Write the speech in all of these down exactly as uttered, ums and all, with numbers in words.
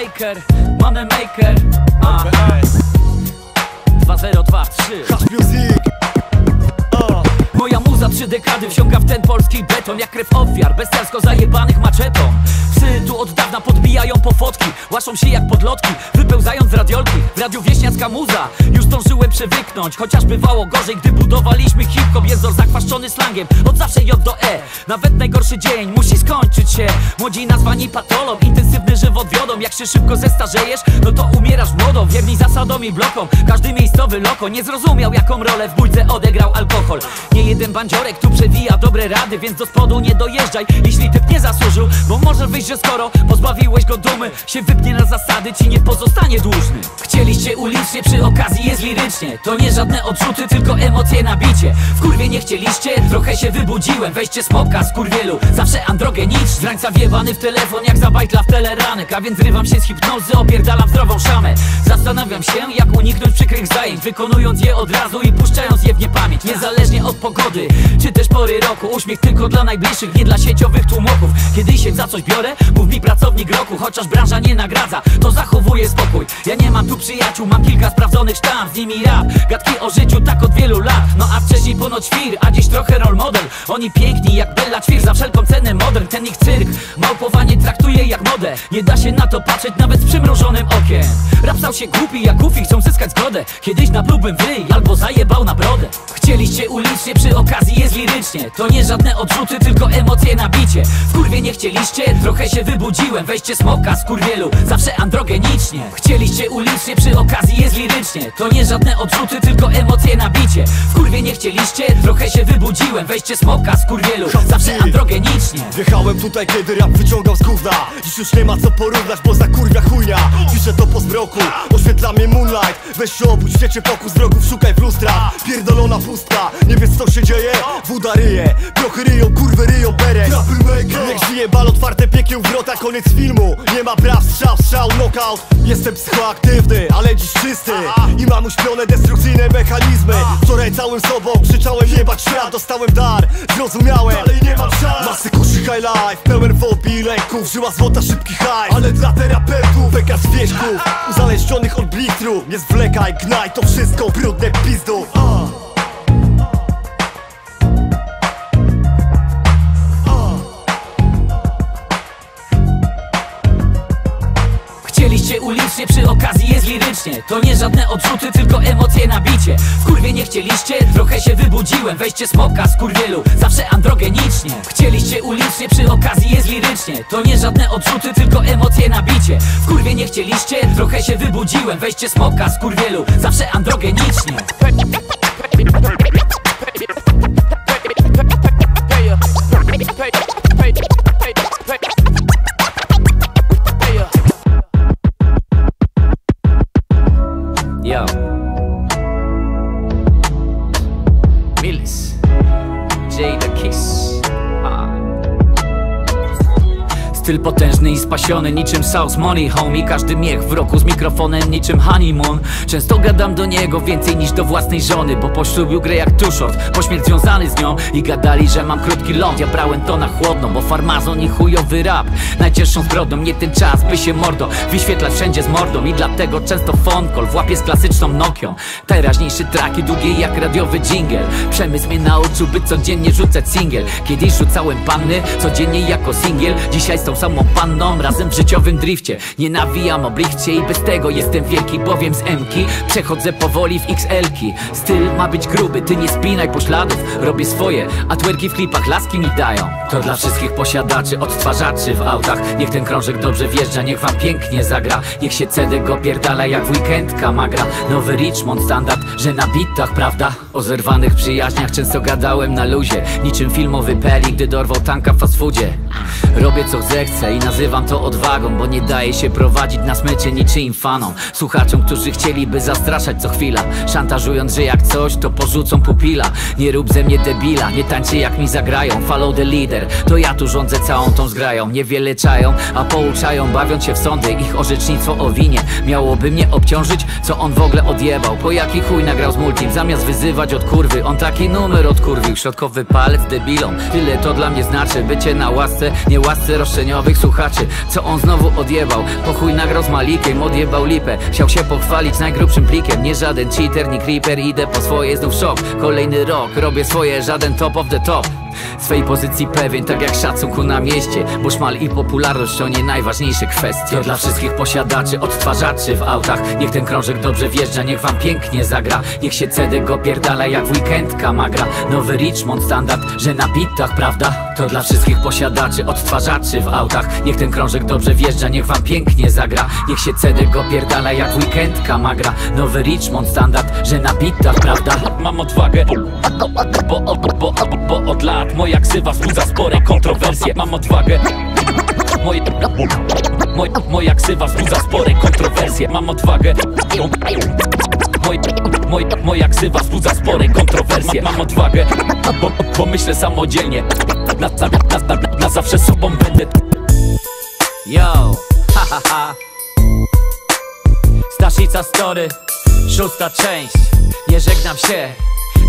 Troublemanker, money maker. dwa zero dwa trzy Hash music. Moja muza trzy dekady wsiąka w ten polski beton, jak krew ofiar, bestialsko zajebanych maczetą. Psy tu od dawna podbijają po fotki, łaszą się jak podlotki, wypełzając z radiolki. W radiu wieśniacka muza, już zdążyłem przywyknąć, chociaż bywało gorzej, gdy budowaliśmy hip-hop. Jest wzór zakwaszczony slangiem, od zawsze J do E. Nawet najgorszy dzień musi skończyć się. Młodzi nazwani patolą, intensywny żywot wiodą. Jak się szybko zestarzejesz, no to umierasz młodą. Wierni zasadom i blokom, każdy miejscowy loko nie zrozumiał, jaką rolę w bójce odegrał alkohol. Nie jeden bandziorek tu przewija dobre rady, więc do spodu nie dojeżdżaj, jeśli typ nie zasłużył. Bo może wyjść, że skoro pozbawiłeś go dumy, się wypnie na zasady, ci nie pozostanie dłużny. Chcieliście ulicznie, przy okazji jest lirycznie. To nie żadne odrzuty, tylko emocje na bicie. W kurwie nie chcieliście, trochę się wybudziłem. Weźcie smoka z kurwielu, zawsze androgenicz. Z rańca wjebany w telefon, jak za bajtla w teleranek. A więc rywam się z hipnozy, opierdalam zdrową szamę. Zastanawiam się, jak uniknąć przykrych zajęć, wykonując je od razu i puszczając je w niepamięć. Niezależnie od pogody, czy też pory roku, uśmiech tylko dla najbliższych, nie dla sieciowych tłumoków. Kiedy się za coś biorę, mów mi pracownik roku, chociaż branża nie nagradza, to zachowuję spokój. Ja nie mam tu przyjaciół, mam kilka sprawdzonych sztam, z nimi rap, gadki o życiu tak od wielu lat. No a wcześniej ponoć świr, a dziś trochę role model. Oni piękni jak Bella Ćwir, za wszelką cenę modern. Ten ich cyrk małpowanie traktuje jak modę, nie da się na to patrzeć nawet z przymrużonym okiem. Rap stał się głupi jak Goofy, chcą zyskać zgodę. Kiedyś naplułbym wyj albo zajebał na brodę. Chcieliście ulicznie, przy okazji jest lirycznie. To nie żadne odrzuty, tylko emocje na bicie. W kurwie nie chcieliście, trochę się wybudziłem. Weźcie smoka z kurwielu, zawsze androgenicznie. Chcieliście ulicznie, przy okazji jest lirycznie. To nie żadne odrzuty, tylko emocje na bicie. W kurwie nie chcieliście, trochę się wybudziłem. Weźcie smoka z kurwielu, zawsze androgenicznie. Wjechałem tutaj, kiedy rap wyciągał z gówna. Dziś już nie ma co porównać, bo za kurwia chujnia. Piszę to po zmroku, oświetla mnie moonlight. Weź się obudź, w świecie wokół wrogów, szukaj w lustrach. Pierdolona pustka, nie wiesz co się dzieje? Woda ryje, prochy ryją, kurwy ryją, berek. Niech żyje bal, otwarte piekieł wrota, koniec filmu. Nie ma praw, strzał, strzał, knockout. Jestem psychoaktywny, ale dziś czysty i mam uśpione destrukcyjne mechanizmy. Wczoraj całym sobą krzyczałem jebać świat, dostałem dar, zrozumiałem, dalej nie mam szans. Masy kuszy high life, pełen fobii i lęków, żyła złota, szybki high, ale dla terapeutów, bekaz wieśków, uzależnionych od blistru. Nie zwlekaj, gnaj to wszystko, brudne pizdu. Chcieliście ulicznie, przy okazji jest lirycznie. To nie żadne odrzuty, tylko emocje na bicie. W kurwie nie chcieliście, trochę się wybudziłem. Weźcie smoka z kurwielu, zawsze androgenicznie. Chcieliście ulicznie, przy okazji jest lirycznie. To nie żadne odrzuty, tylko emocje na bicie. W kurwie nie chcieliście, trochę się wybudziłem. Weźcie smoka z kurwielu, zawsze androgenicznie. Yo, Millis, Jada Kiss. Styl potężny i spasiony, niczym South Money Homie. Każdy miech w roku z mikrofonem niczym honeymoon. Często gadam do niego więcej niż do własnej żony, bo poślubił grę jak Too Short, po śmierć związany z nią. I gadali, że mam krótki ląd, ja brałem to na chłodno, bo farmazon i chujowy rap najcięższą zbrodnią, nie ten czas by się mordo wyświetlać wszędzie z mordą. I dlatego często phone call w łapie z klasyczną Nokią. Teraźniejsze traki długie jak radiowy dżingiel. Przemysł mnie nauczył, by codziennie rzucać singiel. Kiedyś rzucałem panny codziennie jako singiel, dzisiaj z tą samą panną, razem w życiowym drifcie. Nie nawijam o blichcie i bez tego jestem wielki, bowiem z M-ki przechodzę powoli w X L-ki. Styl ma być gruby, ty nie spinaj pośladów. Robię swoje, a twerki w klipach laski mi dają. To dla wszystkich posiadaczy, odtwarzaczy w autach. Niech ten krążek dobrze wjeżdża, niech wam pięknie zagra. Niech się cedek go pierdala jak w weekendka magra. Nowy Richmond standard, że na bitach, prawda? O zerwanych przyjaźniach często gadałem na luzie, niczym filmowy Peli, gdy dorwał tanka w fast foodzie. Robię co chcę i nazywam to odwagą, bo nie daje się prowadzić na smyczy niczyim fanom. Słuchaczom, którzy chcieliby zastraszać co chwila, szantażując, że jak coś, to porzucą pupila. Nie rób ze mnie debila, nie tańczy jak mi zagrają. Follow the leader, to ja tu rządzę całą tą zgrają. Niewiele czają, a pouczają, bawiąc się w sądy. Ich orzecznictwo o winie miałoby mnie obciążyć, co on w ogóle odjebał. Po jaki chuj nagrał z multim, zamiast wyzywać od kurwy. On taki numer odkurwił, środkowy palec debilom. Tyle to dla mnie znaczy, bycie na łasce, nie łasce roszczenia. leniowych słuchaczy. Co on znowu odjebał? Po chuj nagrał z Malikiem, odjebał lipę. Chciał się pochwalić najgrubszym plikiem. Nie żaden cheater, nie creeper, idę po swoje, znów szok. Kolejny rok, robię swoje, żaden top of the top. Swej pozycji pewien, tak jak szacunku na mieście. Bo szmal i popularność to nie najważniejsze kwestie. To dla wszystkich posiadaczy, odtwarzaczy w autach. Niech ten krążek dobrze wjeżdża, niech wam pięknie zagra. Niech się cedek opierdala jak w weekendka magra. Nowy Richmond standard, że na bitach, prawda? To dla wszystkich posiadaczy, odtwarzaczy w autach. Niech ten krążek dobrze wjeżdża, niech wam pięknie zagra. Niech się cedek opierdala jak w weekendka magra. Nowy Richmond standard, że na bitach, prawda? Mam odwagę, bo, bo, bo, bo od lat moja ksywa wzbudza spore kontrowersje. Mam odwagę. Moje, moje, moja ksywa wzbudza spore kontrowersje. Mam odwagę. Moje, moje, moja ksywa wzbudza spore kontrowersje. Mam odwagę, bo, bo myślę samodzielnie. Na, na, na, na, na zawsze sobą będę. Yo, ha ha ha. Staszica Story, szósta część. Nie żegnam się,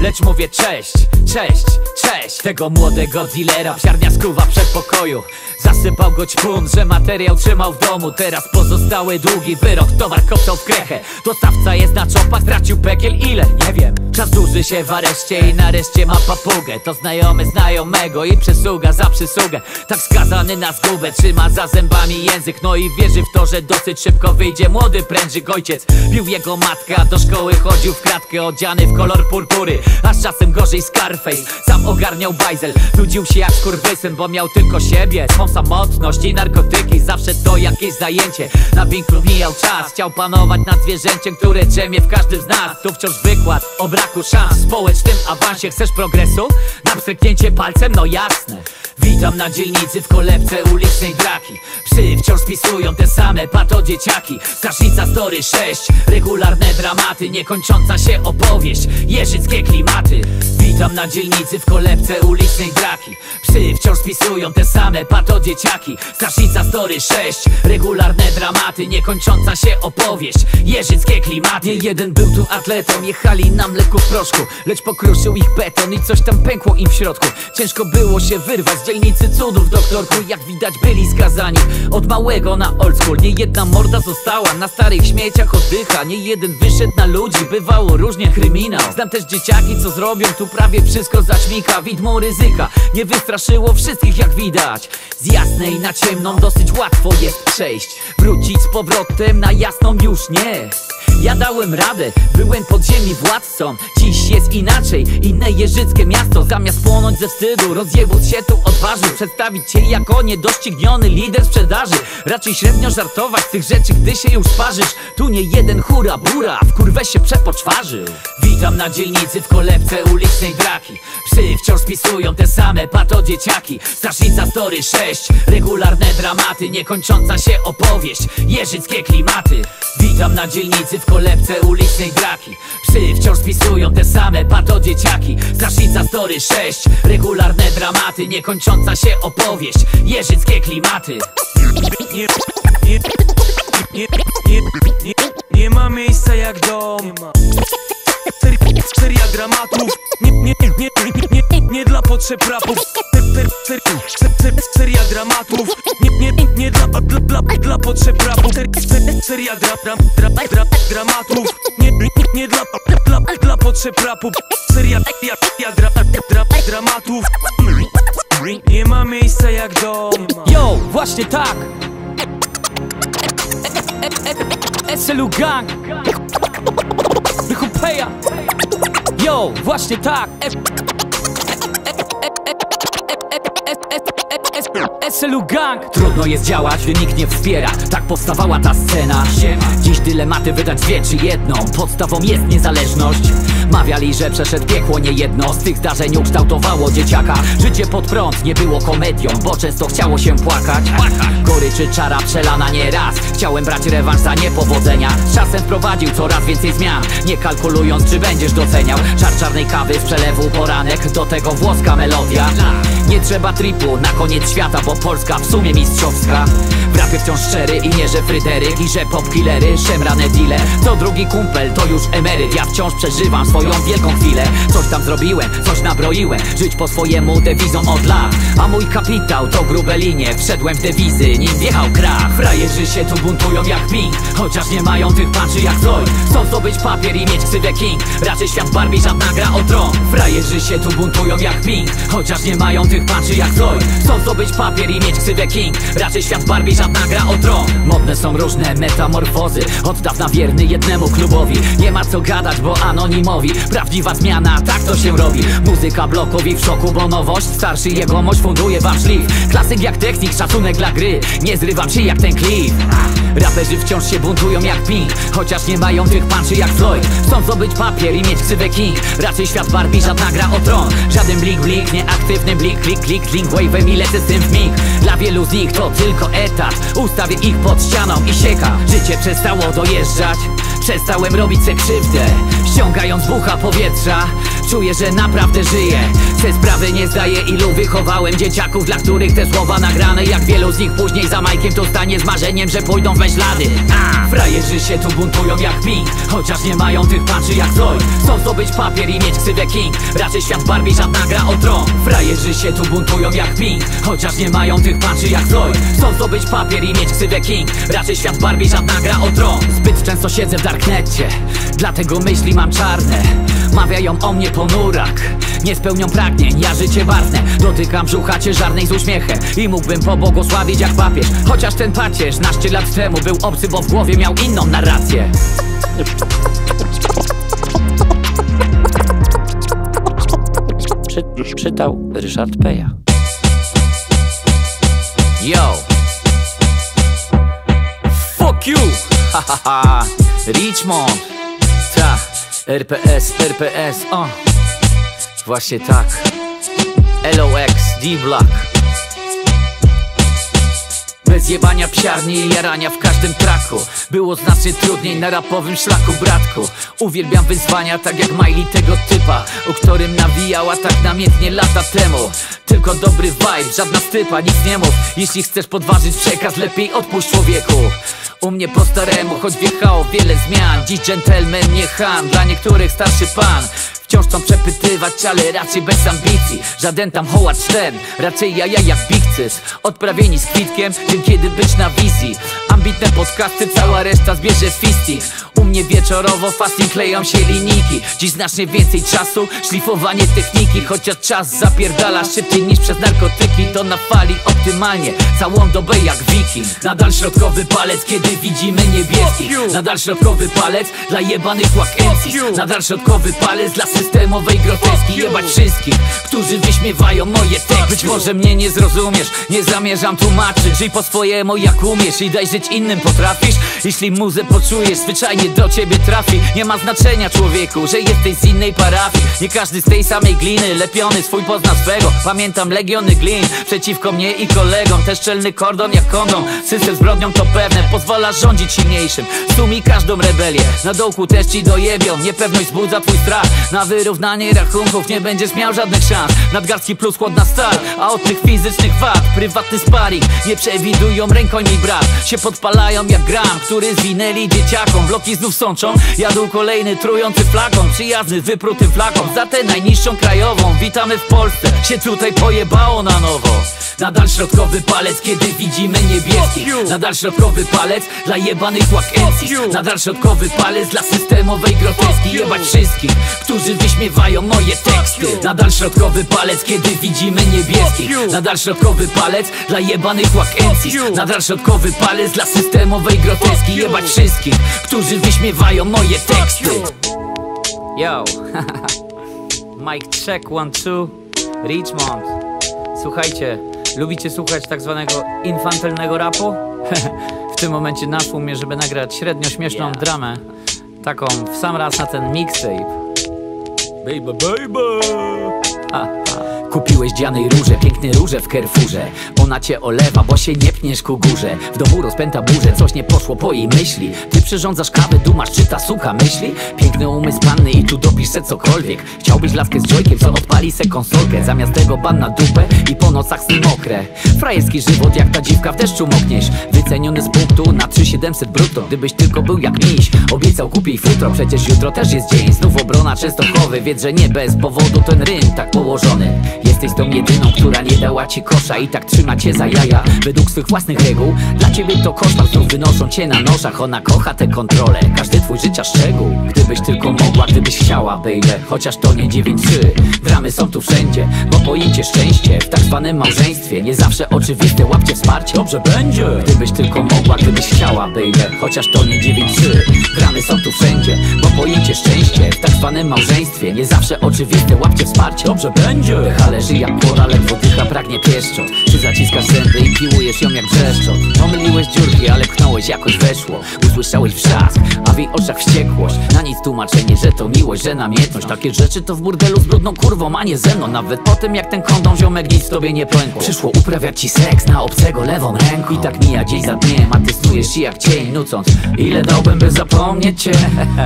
lecz mówię cześć, cześć, cześć. Tego młodego dealera psiarnia skuwa przed pokoju. Zasypał go ćpun, że materiał trzymał w domu. Teraz pozostały długi wyrok, towar kopnął w krechę. Dostawca jest na czopach, stracił pekiel ile? Nie wiem. Czas dłuży się w areszcie i nareszcie ma papugę. To znajomy znajomego i przysługa za przysługę. Tak skazany na zgubę, trzyma za zębami język. No i wierzy w to, że dosyć szybko wyjdzie młody prędzyk. Ojciec bił jego matka, do szkoły chodził w kratkę, odziany w kolor purpury. A z czasem gorzej Scarface, sam ogarniał bajzel. Nudził się jak skurwysyn, bo miał tylko siebie, swą samotność i narkotyki. Zawsze to jakieś zajęcie, na winklu mijał czas. Chciał panować nad zwierzęciem, które drzemie w każdym z nas. Tu wciąż wykład o braku szans w społecznym awansie. Chcesz progresu? Na pstryknięcie palcem? No jasne. Witam na dzielnicy w kolebce ulicznej draki. Psy wciąż spisują te same pato dzieciaki. Staszica Story sześć, regularne dramaty, niekończąca się opowieść, jeżyckie klimaty. Witam na dzielnicy w kolebce ulicznej draki. Psy wciąż spisują te same pato dzieciaki. Staszica Story sześć, regularne dramaty, niekończąca się opowieść, jeżyckie klimaty. Nie jeden był tu atletą, jechali na mleku w proszku, lecz pokruszył ich beton i coś tam pękło im w środku. Ciężko było się wyrwać z dzielnicy cudów, doktorku. Jak widać byli skazani od małego na old school. Nie jedna morda została na starych śmieciach, oddycha. Nie jeden wyszedł na ludzi, bywało różnie, kryminał. Znam też dzieciaki, co zrobią, tu prawie wszystko zaćmika. Widmo ryzyka nie wystraszyło wszystkich, jak widać. Z jasnej na ciemną dosyć łatwo jest przejść, wrócić z powrotem na jasną już nie. Ja dałem radę, byłem pod ziemi władcą. Dziś jest inaczej, inne jeżyckie miasto. Zamiast płonąć ze wstydu, rozjebut się tu odważył. Przedstawić się jako niedościgniony lider sprzedaży. Raczej średnio żartować z tych rzeczy, gdy się już sparzysz. Tu nie jeden hura bura, w kurwę się przepoczwarzył. Witam na dzielnicy w kolebce ulicznej draki. Psy wciąż spisują te same pato dzieciaki. Staszica Story sześć, regularne dramaty, niekończąca się opowieść, jeżyckie klimaty. Witam na dzielnicy w kolebce ulicznej draki. Psy wciąż spisują te same pato dzieciaki. Staszica Story sześć, regularne dramaty, niekończąca się opowieść, jeżyckie klimaty. Nie, nie, nie, nie, nie, nie ma miejsca jak dom. Seria dramatów, nie, nie, nie, nie, nie, nie, nie dla potrzeb rapów. Seria dramatów, nie, nie, nie dla, dla, dla, dla potrzeb rapów. Seria dra, dra, dra, dra, dramatów, nie, nie, nie dla, dla, dla potrzeb rapów. Seria dra, dra, dramatów, nie ma miejsca jak dom. Yo, właśnie tak. S L U gang. Peja. Yo, właśnie tak. S L U gang. Trudno jest działać, gdy nikt nie wspiera. Tak powstawała ta scena. Dziś dylematy wydać dwie czy jedną. Podstawą jest niezależność. Mawiali, że przeszedł piekło niejedno. Z tych zdarzeń ukształtowało dzieciaka. Życie pod prąd nie było komedią, bo często chciało się płakać. Goryczy czara przelana nieraz. Chciałem brać rewanż za niepowodzenia. Z czasem wprowadził coraz więcej zmian, nie kalkulując, czy będziesz doceniał. Czar czarnej kawy z przelewu poranek, do tego włoska melodia. Nie trzeba tripu na koniec świata, bo Polska w sumie mistrzowska. W rapie wciąż szczery i nie, że Fryderyk i że popkillery, szemrane deale. Co drugi kumpel to już emeryt, ja wciąż przeżywam swoją wielką chwilę. Coś tam zrobiłem, coś nabroiłem, żyć po swojemu dewizą od lat. A mój kapitał to grube linie, wszedłem w dewizy, nim wjechał krach. Frajerzy się tu buntują jak Pink, chociaż nie mają tych panczy jak Floyd. Chcą zdobyć papier i mieć ksywę King, raczej świat Barbie, żadna gra o tron. Frajerzy się tu buntują jak Pink, chociaż nie mają tych panczy jak Floyd. Chcą zdobyć papier i mieć ksywę King, raczej świat Barbie, żadna gra o tron. Modne są różne metamorfozy, od dawna wierny jednemu klubowi. Nie ma co gadać, bo anonimowi, prawdziwa zmiana, tak to się robi. Muzyka blokowi w szoku, bo nowość, starszy jegomość funduje wam szlif. Klasyk jak technik, szacunek dla gry, nie zrywam się jak ten klip. Raperzy wciąż się buntują jak Pink, chociaż nie mają tych panczy jak Floyd. Chcą zdobyć papier i mieć ksywę King, raczej świat Barbie, żadna gra o tron. Żaden blik blik, nieaktywny blik, klik klik, link wave'em i lecę z tym w mig. Dla wielu z nich to tylko etat, ustawię ich pod ścianą i sieka. Życie przestało dojeżdżać, przestałem robić se krzywdę, ściągając bucha powietrza. Czuję, że naprawdę żyję, se sprawy nie zdaję. Ilu wychowałem dzieciaków, dla których te słowa nagrane, jak wielu z nich później za majkiem to stanie z marzeniem, że pójdą w me ślady. A! Frajerzy się tu buntują jak Pink, chociaż nie mają tych panczy jak Floyd. Chcą zdobyć papier i mieć ksywę King, raczej świat Barbie, żadna gra o tron. Frajerzy się tu buntują jak Pink, chociaż nie mają tych panczy jak Floyd. Chcą zdobyć papier i mieć ksywę King, raczej świat Barbie, żadna gra o tron. Zbyt często siedzę w darknecie, dlatego myśli mam czarne. Mawiają o mnie ponurak, nie spełnią pragnień, ja życie barwne. Dotykam brzucha ciężarnej z uśmiechem i mógłbym pobłogosławić jak papież, chociaż ten pacierz naście lat temu był obcy, bo w głowie miał inną narrację. Przy, czytał Ryszard Peja. Yo, fuck you, ha ha ha, Richmond, ta, R P S, R P S, o, właśnie tak. L O X, D-Block. Bez jebania psiarni i jarania w każdym traku było znacznie trudniej na rapowym szlaku, bratku. Uwielbiam wyzwania tak jak Miley tego typa, o którym nawijała tak namiętnie lata temu. Tylko dobry vibe, żadna stypa, nic nie mów. Jeśli chcesz podważyć przekaz, lepiej odpuść człowieku. U mnie po staremu, choć wjechało wiele zmian, dziś gentleman nie ham, dla niektórych starszy pan. Wciąż chcą przepytywać, ale raczej bez ambicji. Żaden tam Howard Stern, raczej jaja jak Big Cyz. Odprawieni z kwitkiem, tym kiedy być na wizji. Ambitne podcasty, cała reszta zbierze fisti. U mnie wieczorowo fasting kleją się linijki. Dziś znacznie więcej czasu, szlifowanie techniki. Chociaż czas zapierdala szybciej niż przez narkotyki, to na fali optymalnie, całą dobę jak wiking. Nadal środkowy palec, kiedy widzimy niebieskich. Nadal środkowy palec dla jebanych łakęcich. Nadal środkowy palec dla systemowej groteski. Jebać wszystkich, którzy wyśmiewają moje teksty. Być może mnie nie zrozumiesz, nie zamierzam tłumaczyć. Żyj po swojemu jak umiesz i daj żyć innym potrafisz. Jeśli muzę poczujesz, zwyczajnie do ciebie trafi. Nie ma znaczenia człowieku, że jesteś z innej parafii. Nie każdy z tej samej gliny, lepiony swój pozna swego. Pamiętam legiony glin przeciwko mnie i kolegom. Też szczelny kordon jak kondom, system zbrodnią to pewne. Pozwala rządzić silniejszym, stłumi każdą rebelię. Na dołku też ci dojebią, niepewność wzbudza twój strach. Na wyrównanie rachunków nie będziesz miał żadnych szans. Nadgarstki plus chłodna stal, a od tych fizycznych wad prywatny sparring, nie przewidują rękojmi brat. Się podpalają jak gram, który zwinęli dzieciakom. Bloki znów sączą, jadł kolejny trujący flakon. Przyjazny z wyprutym flakom, za tę najniższą krajową. Witamy w Polsce, się tutaj pojebało na nowo. Nadal środkowy palec, kiedy widzimy niebieskich. Nadal środkowy palec dla jebanych łakęcich. Nadal środkowy palec dla systemowej groteski. Jebać wszystkich, którzy wyśmiewają moje teksty. Nadal środkowy palec, kiedy widzimy niebieskich. Nadal środkowy palec dla jebanych łakęcich. Nadal środkowy palec dla systemowej groteski. Jebać wszystkich, którzy wyśmiewają moje teksty. Yo, Mike check, one, two, Richmond. Słuchajcie, lubicie słuchać tak zwanego infantylnego rapu? W tym momencie naszło mnie, żeby nagrać średnio śmieszną yeah. dramę, taką w sam raz na ten mixtape. Baby, baby! Ha, ha. Kupiłeś dzianej róże, piękne róże w Carrefourze. Ona cię olewa, bo się nie pniesz ku górze. W domu rozpęta burzę, coś nie poszło po jej myśli. Ty przyrządzasz kawę, dumasz, czy ta suka myśli? Piękny umysł panny i tu dopisz se cokolwiek. Chciałbyś laskę z joykiem, co odpali se konsolkę. Zamiast tego ban na dupę i po nocach sny mokre. Frajerski żywot, jak ta dziwka w deszczu mokniesz. Wyceniony z punktu na trzy tysiące siedemset brutto. Gdybyś tylko był jak miś, obiecał kupię futro. Przecież jutro też jest dzień, znów obrona Częstochowy. Wiedz, że nie bez powodu ten rym tak położony. Jesteś tą jedyną, która nie dała ci kosza i tak trzyma cię za jaja według swych własnych reguł. Dla ciebie to koszmar, znów wynoszą cię na noszach. Ona kocha tę kontrolę, każdy twój życia szczegół. Gdybyś tylko mogła, gdybyś chciała, baby. Chociaż to nie dziewięć trzy, dramy są tu wszędzie. Bo pojęcie szczęście w tak zwanym małżeństwie nie zawsze oczywiste, łapcie wsparcie. Dobrze będzie, gdybyś tylko mogła, gdybyś chciała, baby. Chociaż to nie dziewięć trzy, dramy są tu wszędzie. Bo pojęcie szczęście w tak zwanym małżeństwie nie zawsze oczywiste, łapcie wsparcie. Dobrze będzie. Ale żyj jak pora, ledwo dycha, pragnie pieszczot. Czy zaciskasz zęby i piłujesz ją jak brzeszczot? Pomyliłeś dziurki, ale pchnąłeś, jakoś weszło. Usłyszałeś wrzask, a w jej oczach wściekłość. Na nic tłumaczenie, że to miłość, że namiętność. Takie rzeczy to w burdelu z brudną kurwą, a nie ze mną. Nawet po tym jak ten kondom ziomek nic w tobie nie pękło. Przyszło uprawiać ci seks na obcego lewą ręką. I tak mija dzień za dniem, a ty snujesz się jak cień, nucąc ile dałbym, by zapomnieć cię.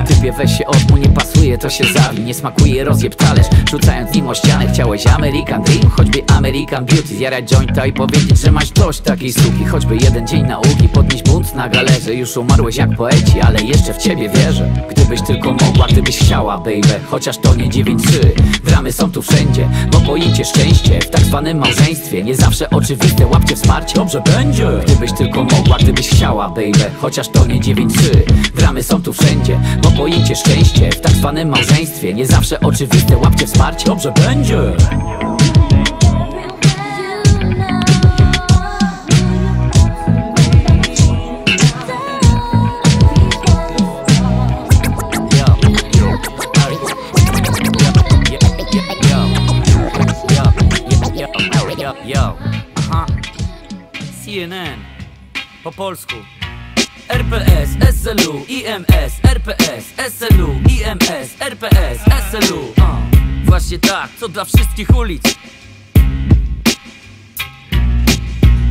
Typie, weź się odmu, nie pasuje, to się zawi. Nie smakuje, rozjeb talerz, rzucając nim o ścianę. Chciałeś American Dream, choćby American Beauty. Zjarać jointa i powiedzieć, że masz dość takiej suki. Choćby jeden dzień nauki, podnieś bunt na galerze. Już umarłeś jak poeci, ale jeszcze w ciebie wierzę. Gdybyś tylko mogła, gdybyś chciała, baby. Chociaż to nie dziewięć trzy, dramy są tu wszędzie. Bo pojęcie szczęście w tak zwanym małżeństwie nie zawsze oczywiste, łapcie wsparcie. Dobrze będzie, gdybyś tylko mogła, gdybyś chciała, baby. Chociaż to nie dziewięć trzy, dramy są tu wszędzie. Bo pojęcie szczęście w tak zwanym małżeństwie nie zawsze oczywiste, łapcie wsparcie. Dobrze będzie. Yo, aha, C N N, po polsku. R P S, S L U, I M S, R P S, S L U, I M S, R P S, S L U. uh, Właśnie tak, co dla wszystkich ulic.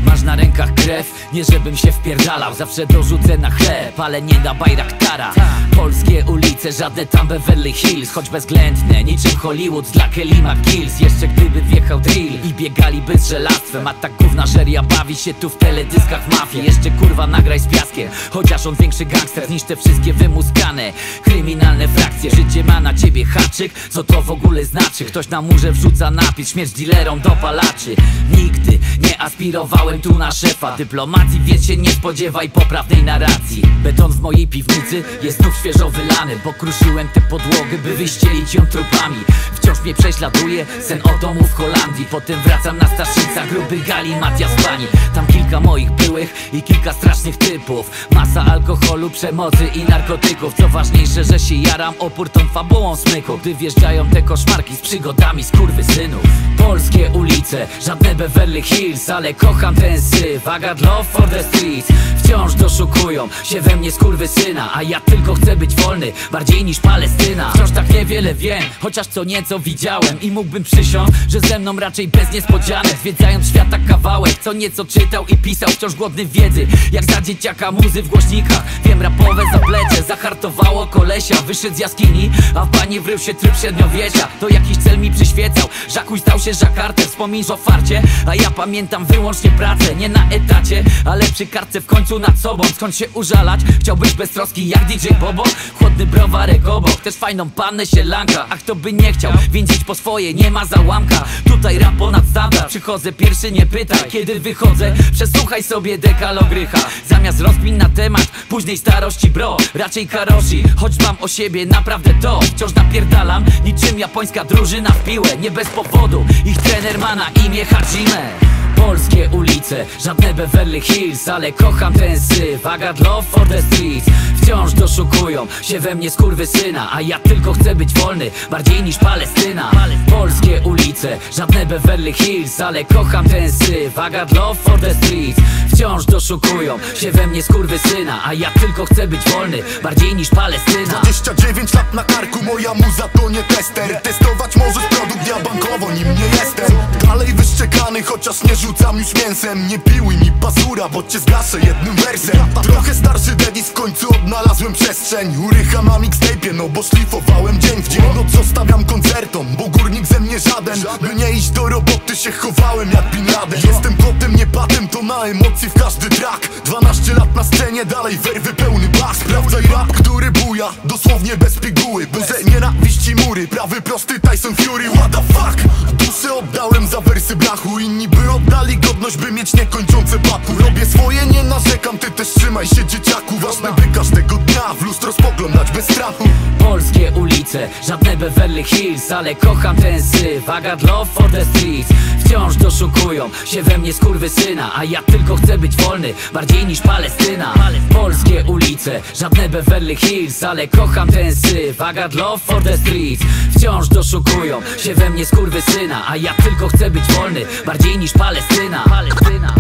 Masz na rękach krew, nie żebym się wpierdalał. Zawsze dorzucę na chleb, ale nie na Bajraktara. Polskie ulice, żadne tam Beverly Hills. Choć bezwzględne, niczym Hollywood dla Kelly'ma Kills. Jeszcze gdyby wjechał drill i biegali z żelastwem. A tak gówna żeria bawi się tu w teledyskach mafii. Jeszcze kurwa nagraj z piaskiem, chociaż on większy gangster niż te wszystkie wymuskane kryminalne frakcje. Życie ma na ciebie haczyk, co to w ogóle znaczy? Ktoś na murze wrzuca napis, śmierć dealerom do palaczy. Nigdy nie aspirowałem tu na szefa dyplomacji, więc się nie spodziewaj poprawnej narracji. Beton w mojej piwnicy jest znów świeżo wylany, bo kruszyłem tę podłogę, by wyścielić ją trupami. Wciąż mnie prześladuje sen o domu w Holandii. Potem wracam na Staszica, gruby gali, Matia z pani. Tam kilka moich byłych i kilka strasznych typów. Masa alkoholu, przemocy i narkotyków. Co ważniejsze, że się jaram opór tą fabułą smyku, gdy wjeżdżają te koszmarki z przygodami skurwysynów. Polskie ulice, żadne Beverly Hills, ale kocham ten syf, I got love for the streets. Wciąż doszukują się we mnie skurwysyna, a ja tylko chcę być wolny, bardziej niż Palestyna. Wciąż tak niewiele wiem, chociaż co nieco widziałem. I mógłbym przysiąc, że ze mną raczej bez niespodzianek. Zwiedzając świata kawałek, co nieco czytał i pisał. Wciąż głodny wiedzy, jak za dzieciaka muzy w głośnikach. Wiem, rapowe zaplecie zahartowało kolesia. Wyszedł z jaskini, a w bani wrył się tryb średniowiecza. To jakiś cel mi przyświecał, żakuj stał się żakartę. Wspomnisz o farcie, a ja pamiętam wyłącznie pracę. Nie na etacie, ale przy kartce w końcu nad sobą. Skąd się użalać? Chciał być bez troski jak D J Bobo. Chłodny browarek obok, też fajną pannę sielanka. A kto by nie chciał, więc idź po swoje, nie ma załamka. Tutaj rap ponad standard, przychodzę pierwszy, nie pytaj. Kiedy wychodzę, przesłuchaj sobie dekalogrycha. Zamiast rozmin na temat późnej starości, bro, raczej karoshi. Choć mam o siebie naprawdę to, wciąż napierdalam niczym japońska drużyna w piłę. Nie bez powodu, ich trener ma na imię Hajime. Polskie ulice, żadne Beverly Hills, ale kocham ten syf, I got love for the streets. Wciąż doszukują się we mnie skurwysyna, a ja tylko chcę być wolny, bardziej niż Palestyna. Polskie ulice, żadne Beverly Hills, ale kocham ten syf, I got love for the streets. wciąż doszukują się we mnie skurwysyna, a ja tylko chcę być wolny, bardziej niż Palestyna. Dwadzieścia dziewięć lat na karku, moja muza to nie tester. Testować możesz produkt, ja bankowo nim nie jestem. Dalej wyszczekany, chociaż nie rzucam już mięsem. Nie piłuj mi pazura, bo cię zgaszę jednym wersem. Trochę starszy Denis, w końcu odnalazłem przestrzeń. Urycha mam mixtape, no bo szlifowałem dzień w dzień. Noc zostawiam koncertom, bo górnik ze mnie żaden. By nie iść do roboty się chowałem jak Bin Laden. Jestem kotem, nie patem, to na emocji w każdy track. Dwanaście lat na scenie, dalej werwy pełny bas. Sprawdzaj rap, który buja, dosłownie bez piguły. Bo ze nienawiści mury, prawy prosty Tyson Fury. What the fuck? Duszę oddałem za wersy blachu. Inni by oddali godność, by mieć niekończące papu. Robię swoje, nie narzekam, ty też trzymaj się dzieciaku. Ważne by każdego dnia w lustro spoglądać bez strachu. Polskie ulice, żadne Beverly Hills, ale kocham ten syf, I got love for the streets. Wciąż doszukują się we mnie skurwysyna, a ja tylko chcę być wolny, bardziej niż Palestyna. Polskie ulice, żadne Beverly Hills, ale kocham ten syf, I got love for the streets. Wciąż doszukują się we mnie skurwysyna, a ja tylko chcę być wolny, bardziej niż Palestyna. Palestyna.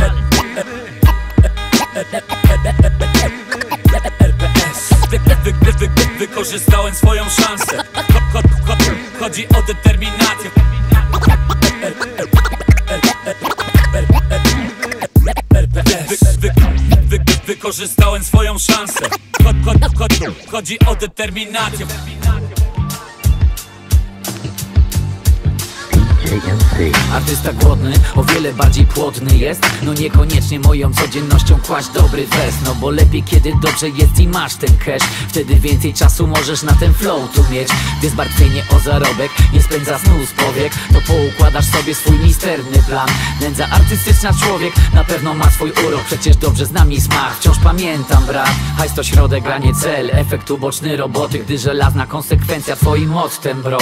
Wykorzystałem swoją szansę. Chodzi o determinację. Wykorzystałem swoją szansę. Chodzi o determinację. Artysta głodny, o wiele bardziej płodny jest. No niekoniecznie moją codziennością kłaść dobry fest. No bo lepiej kiedy dobrze jest i masz ten cash. Wtedy więcej czasu możesz na ten flow tu mieć. Gdy zmartwienie o zarobek nie spędza snu z powiek, to poukładasz sobie swój misterny plan. Nędza artystyczna człowiek na pewno ma swój urok. Przecież dobrze znam jej smak, wciąż pamiętam brat. Hajs to środek, a nie cel, efekt uboczny roboty. Gdy żelazna konsekwencja twoim odtem bro.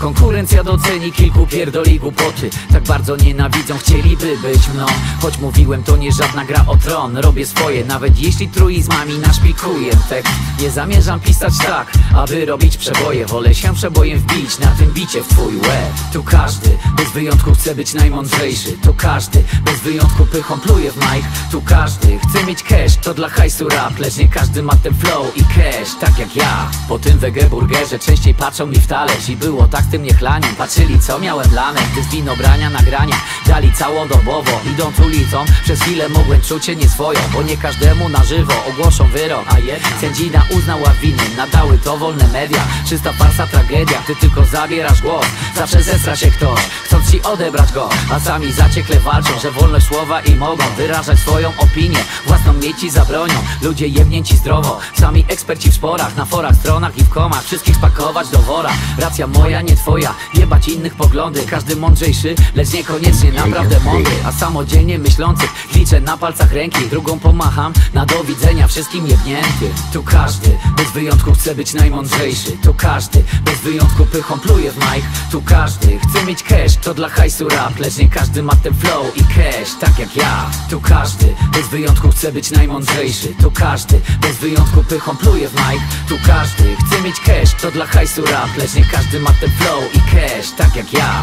Konkurencja doceni kilku pierdoli głupoty. Tak bardzo nienawidzą, chcieliby być mną. Choć mówiłem, to nie żadna gra o tron. Robię swoje, nawet jeśli truizmami naszpikuję tekst. Nie zamierzam pisać tak, aby robić przeboje. Wolę się przebojem wbić, na tym bicie w twój łeb. Tu każdy, bez wyjątku chce być najmądrzejszy. Tu każdy, bez wyjątku pychą pluje w majch. Tu każdy chce mieć cash, to dla hajsu rap. Lecz nie każdy ma ten flow i cash, tak jak ja. Po tym wegeburgerze częściej patrzą mi w talerz. I było tak z tym niechlaniem, patrzyli co miałem lane. Gdy z winobrania nagrania dali całodobowo, idąc ulicą przez chwilę mogłem czuć się nieswojo. Bo nie każdemu na żywo ogłoszą wyrok, a jedna sędzina uznała winę, nadały to wolne media. Czysta farsa, tragedia, ty tylko zabierasz głos. Zawsze zesra się ktoś, chcąc ci odebrać go. A sami zaciekle walczą, że wolność słowa i mogą wyrażać swoją opinię, własną mieć i zabronią. Ludzie jemnięci zdrowo, sami eksperci w sporach, na forach, stronach i w komach. Wszystkich spakować do wora, racja moja nie twoja, jebać innych poglądy. Każdy mądrzejszy, lecz niekoniecznie naprawdę mądry. A samodzielnie myślących liczę na palcach ręki, drugą pomacham na do widzenia wszystkim jebnięty. Tu każdy, bez wyjątku chce być najmądrzejszy. Tu każdy, bez wyjątku pychą pluje w majch. Tu każdy chce mieć cash, to dla hajsu rap. Lecz nie każdy ma ten flow i cash, tak jak ja. Tu każdy, bez wyjątku chce być najmądrzejszy. Tu każdy, bez wyjątku pychą pluje w majch. Tu każdy chce mieć cash, to dla hajsu rap. Lecz nie każdy ma ten flow i cash, tak jak ja.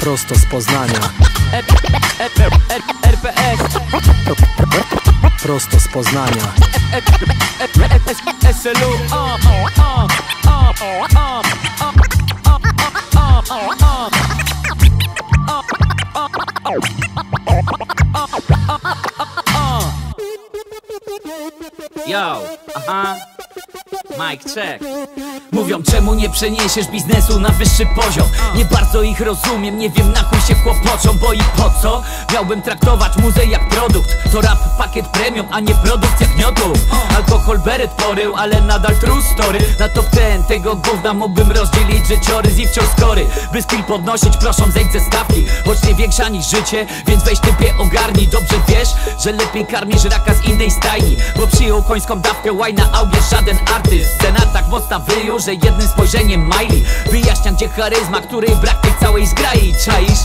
Prosto z Poznania. R P S. Prosto z Poznania. S L U. Yo, aha. Mike, check. Mówią, czemu nie przeniesiesz biznesu na wyższy poziom? Nie bardzo ich rozumiem, nie wiem na chuj się kłopoczą. Bo i po co? Miałbym traktować muzę jak produkt. To rap pakiet premium, a nie produkcja gniotu. Alkohol beret porył, ale nadal true story. Na top ten tego gówna mógłbym rozdzielić życiorys i wciąż skory. By skill podnosić, proszą zejść ze stawki. Choć nie większa niż życie, więc weź typie ogarnij. Dobrze wiesz, że lepiej karmisz raka z innej stajni. Bo przyjął końską dawkę łajna, augie żaden artyst. Scena tak mocna wyjął, że jednym spojrzeniem maili. Wyjaśniam gdzie charyzma, której brak tej całej zgrai. Czaisz?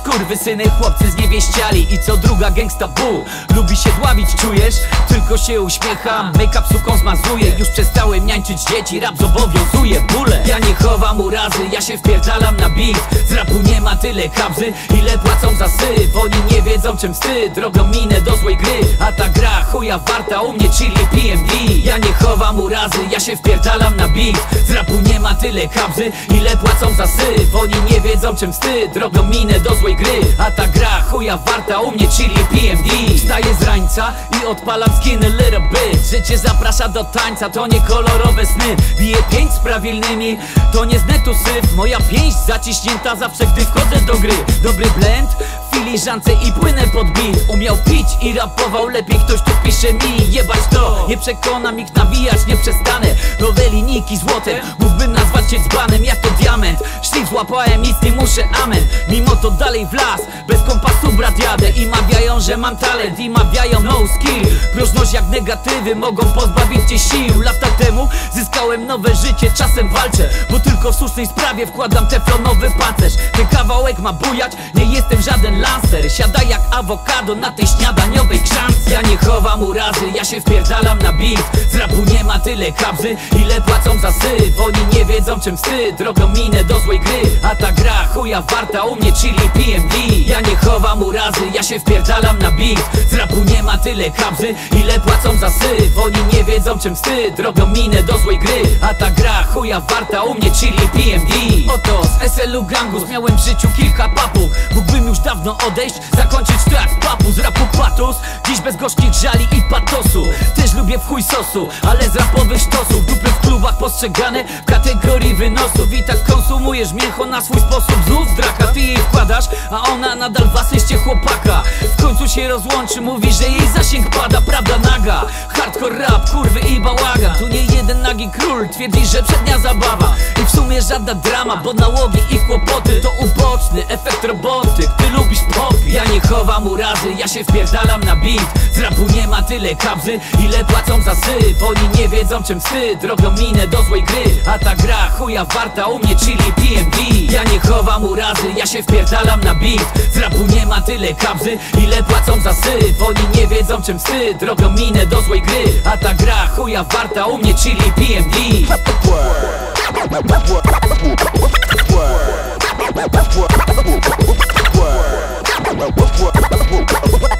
skurwysyny chłopcy zniewieściali. I co druga gangsta bu lubi się dławić, czujesz? Tylko się uśmiecham, make-up suką zmazuję. Już przestałem niańczyć dzieci, rap zobowiązuje bóle. Ja nie chowam urazy, ja się wpierdalam na beat. Z rapu nie ma tyle kabzy, ile płacą za syf. Oni nie wiedzą czym wstyd, robią minę do złej gry. A ta gra chuja warta, u mnie chili P M D. Ja nie chowam urazy, ja się wpierdalam na beat. Z rapu nie ma tyle kabzy, ile płacą za syf. Oni nie wiedzą czym wstyd, robią minę do złej gry. A ta gra chuja warta, u mnie chili P M D. Wstaję z rańca i odpalam skin a little bit. Życie zaprasza do tańca, to nie kolorowe sny. Biję pięć z prawilnymi, to nie z netu syf. Moja pięść zaciśnięta zawsze gdy wchodzę do gry. Dobry blend, filiżance i płynę pod beat. Umiał pić i rapował lepiej, ktoś tu pisze mi. Jebać to, nie przekonam ich, nawijać nie przestanę. Nowe linijki złote, mógłbym nazwać się dzbanem. Jak to diament, szlif złapałem, nic nie muszę, amen. Mimo to dalej w las, bez kompasu brat jadę. I mawiają, że mam talent, i mawiają no skill. Próżność jak negatywy, mogą pozbawić cię sił. Lata temu zyskałem nowe życie, czasem walczę, bo tylko w słusznej sprawie wkładam teflonowy pancerz. Ten kawałek ma bujać, nie jestem żaden lancer. Siada jak awokado na tej śniadaniowej krzance. Ja nie chowam urazy, ja się wpierdalam na beat. Z rapu nie ma tyle kabzy, ile płacą za syf. Oni nie wiedzą czym wstyd, robią minę do złej gry. A ta gra chuja warta, u mnie chili P M D. Ja nie chowam urazy, ja się wpierdalam na beat. Z rapu nie ma tyle kabzy, ile płacą za syf. Oni nie wiedzą czym wstyd, robią minę do złej gry. A ta gra chuja warta, u mnie chili P M D. Oto z S L U gangus miałem w życiu kilka papug. Mógłbym już dawno odejść, zakończyć to jak w papu. Z rapu patos, dziś bez gorzkich żali i patosu. Też lubię w chuj sosu, ale z rapowych sztosów. Dupy w klubach postrzegane w kategorii wynosów. I tak konsumujesz mięcho na swój sposób. Znów draka, ty jej wkładasz, a ona nadal w asyście chłopaka. W końcu się rozłączy, mówi, że jej zasięg pada. Prawda naga, hardcore rap, kurwy i bałagan. Tu nie jeden nagi król twierdzi, że przednia zabawa. I w sumie żadna drama, bo nałogi i kłopoty to uboczny efekt roboty. Ty lubisz pop. Ja nie chowam urazy, ja się wpierdalam na beat. Z rapu nie ma tyle kabzy, ile płacą za syf. Oni nie wiedzą czym wstyd, robią minę do złej gry. A ta gra chuja warta, u mnie chili P M D. Ja nie chowam urazy, ja się wpierdalam na beat. Z rapu nie ma tyle kabzy, ile płacą za syf. Oni nie wiedzą czym wstyd, robią minę do złej gry. A ta gra chuja warta, u mnie chili P M D. What?